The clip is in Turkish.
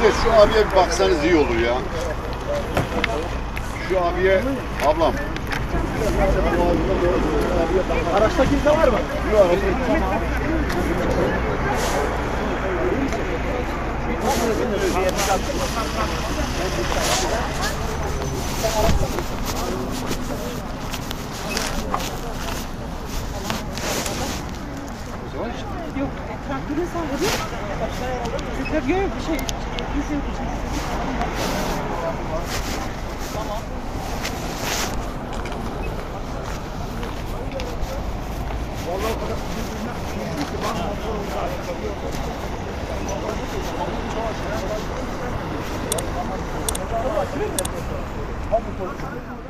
Amca şu abiye bir baksanız iyi olur ya. Şu abiye, ablam. Araçta kimse var mı? Yok, araçta kimse var. Yok, traktörün sağladı. Traktör yok, bir şey. Tamam. Vallahi bu kadar bir şey.